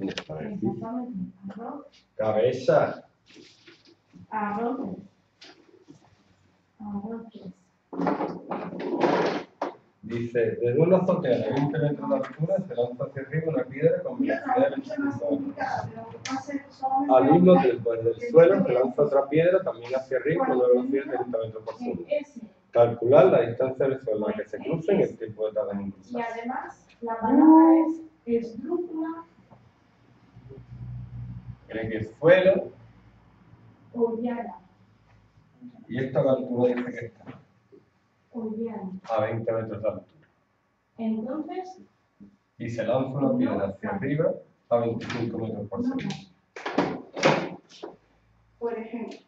Exactamente. Cabeza. Arroques. Dice, desde un azotea en un penetra la altura se lanza hacia arriba una piedra con velocidad de 30 metros. Al mismo tiempo, desde el suelo se lanza otra piedra también hacia arriba con una velocidad de 30 metros por segundo. Calcular la distancia del suelo a la que se crucen y el tiempo de tarda en cruzar. Y además, la palabra es esdrújula. Creen que es suelo. Ollada. Y esta altura dice que está a 20 metros de altura. Entonces, y se lanza una piedra hacia arriba a 25 metros por segundo. Por ejemplo,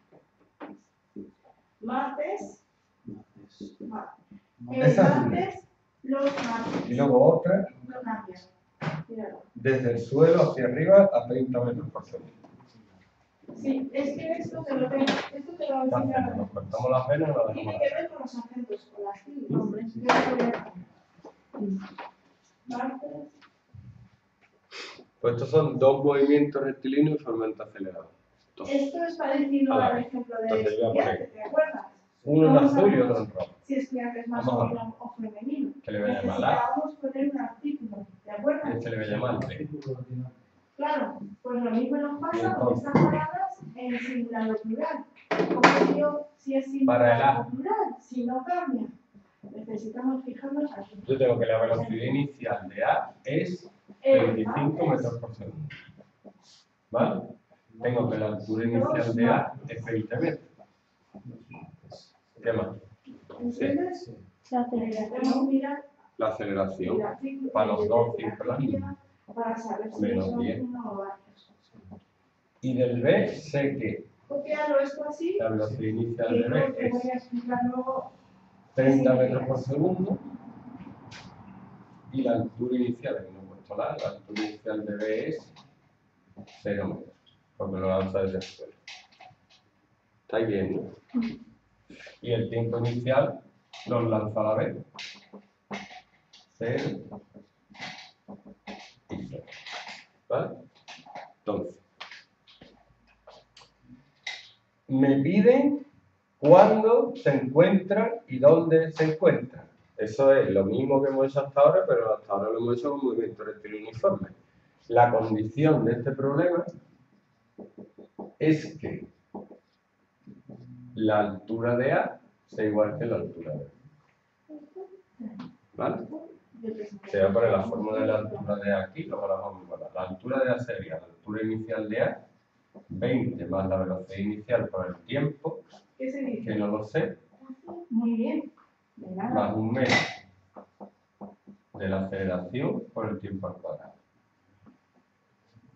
martes, los martes. Y luego otra, desde el suelo hacia arriba a 30 metros por segundo. Sí, es que esto te lo voy a enseñar. Nos cortamos las venas o las tiene que ver con los acentos, con las tildes. Pues estos son dos movimientos rectilíneos usualmente acelerados. Esto es parecido al ejemplo de estudiantes, ¿te acuerdas? Uno en azul y otro en rojo. Si estudiantes masculino o femenino. Que le voy a llamar A. Vamos a poner un artículo, ¿te acuerdas? Este le voy a llamar B. Claro, pues lo mismo nos pasa con estas palabras en singular o plural. Como yo, si es singular o plural, si no cambia. Necesitamos fijarnos aquí. Yo tengo que la velocidad inicial de A es 25 metros por segundo. ¿Vale? Tengo que la altura inicial de A es 20 metros. ¿Qué más? Entonces, la aceleración. La aceleración. Para los dos siempre la misma. Para saber si menos 10. Y del B sé que la velocidad inicial del B es 30 metros por segundo y la altura inicial, que no he puesto nada, la altura inicial de B es 0 metros, porque lo lanza desde el suelo. ¿Estáis viendo? Y el tiempo inicial lo lanza la B. 0. ¿Vale? Entonces, me piden cuándo se encuentran y dónde se encuentran. Eso es lo mismo que hemos hecho hasta ahora, pero hasta ahora lo hemos hecho con movimiento rectilíneo uniforme. La condición de este problema es que la altura de A sea igual que la altura de B. ¿Vale? Se va a poner la fórmula de la altura de A aquí, luego la vamos a igualar. La altura de A sería la altura inicial de A, 20 más la velocidad inicial por el tiempo, que no lo sé, más un menos de la aceleración por el tiempo al cuadrado.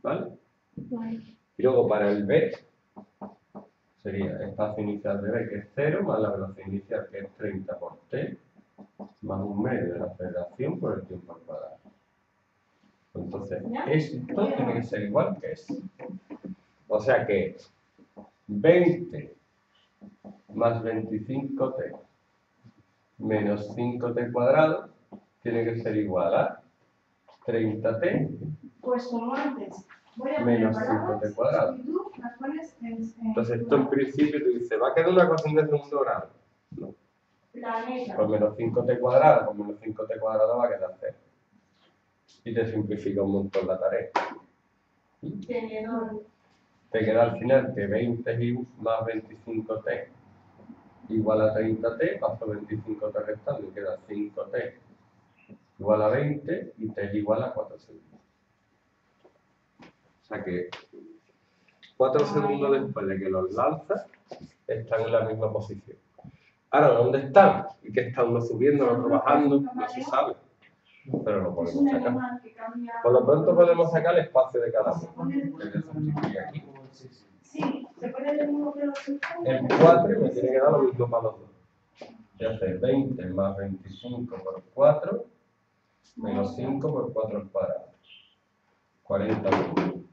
¿Vale? Y luego para el B sería espacio inicial de B, que es 0, más la velocidad inicial, que es 30 por t, más un medio de la aceleración por el tiempo al cuadrado. Entonces, esto tiene que ser igual que esto. O sea que 20 más 25t menos 5t cuadrado tiene que ser igual a 30t menos 5t cuadrado. Entonces, esto en principio te dice, ¿va a quedar una cosa de segundo grado? No. Con menos 5t cuadrado, con menos 5t cuadrado va a quedar 0. Y te simplifica un montón la tarea. Te queda al final que 20 más 25t igual a 30t, paso 25t restando y queda 5t igual a 20 y t igual a 4 segundos. O sea que 4 segundos después de que los lanzas están en la misma posición. Ahora, ¿dónde están? ¿Y qué está uno subiendo, uno bajando? No se sabe. Pero lo podemos sacar. Por lo pronto podemos sacar el espacio de cada uno. El 4 me tiene que dar lo mismo para los dos. Ya hace 20 más 25 por 4, menos 5 por 4 al cuadrado. 40 por 1.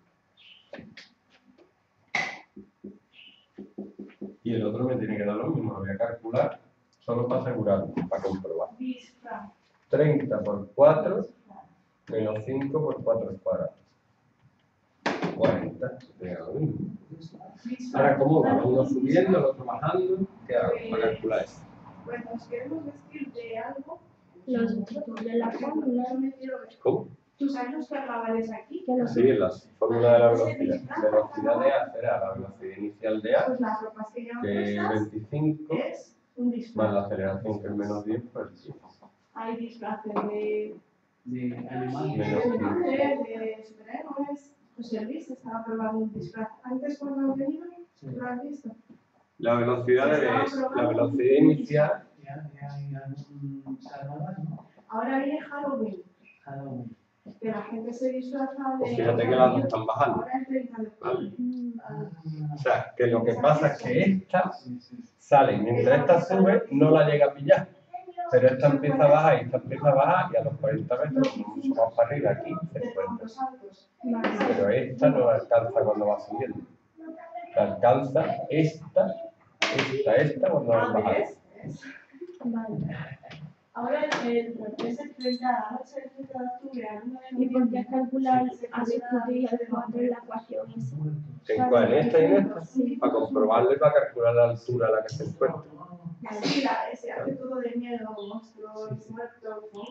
Y el otro me tiene que dar lo mismo, lo voy a calcular solo para asegurarlo, para comprobar. 30 por 4 menos 5 por 4 al cuadrado. 40 de cada uno. Ahora, ¿cómo va? Uno subiendo, el otro bajando. ¿Qué hago para calcular eso? Pues nos queremos vestir de algo. Los de la fórmula. ¿Cómo? ¿Tú sabes los carnavales aquí? Sí, las fórmulas de la velocidad. La velocidad de A será la velocidad inicial de A, que es 25, más la aceleración, que es menos 10, por 10. Hay disfraces de animales, de superhéroes. José Luis estaba probando un disfraz antes cuando venía, ¿lo has visto? La velocidad es la velocidad inicial. Ahora viene Halloween. Halloween. Que la gente se disfraza de... Pues fíjate que las dos están bajando. Vale. O sea, que lo que pasa es que esta sale. Mientras esta sube, no la llega a pillar. Pero esta empieza a bajar y esta empieza a bajar y a los 40 metros, mucho más para arriba, aquí se encuentra. Pero esta no la alcanza cuando va subiendo. La alcanza esta cuando va bajando. Vale. Ahora, ¿por qué se enfrenta a 30 de octubre? ¿Y por qué has calculado a su día de cuatro la ecuación? ¿En cuál? ¿En esta y en esta? Sí. Para comprobarlo y para calcular la altura a la que se encuentra. Así se hace todo de miedo, monstruos, muertos.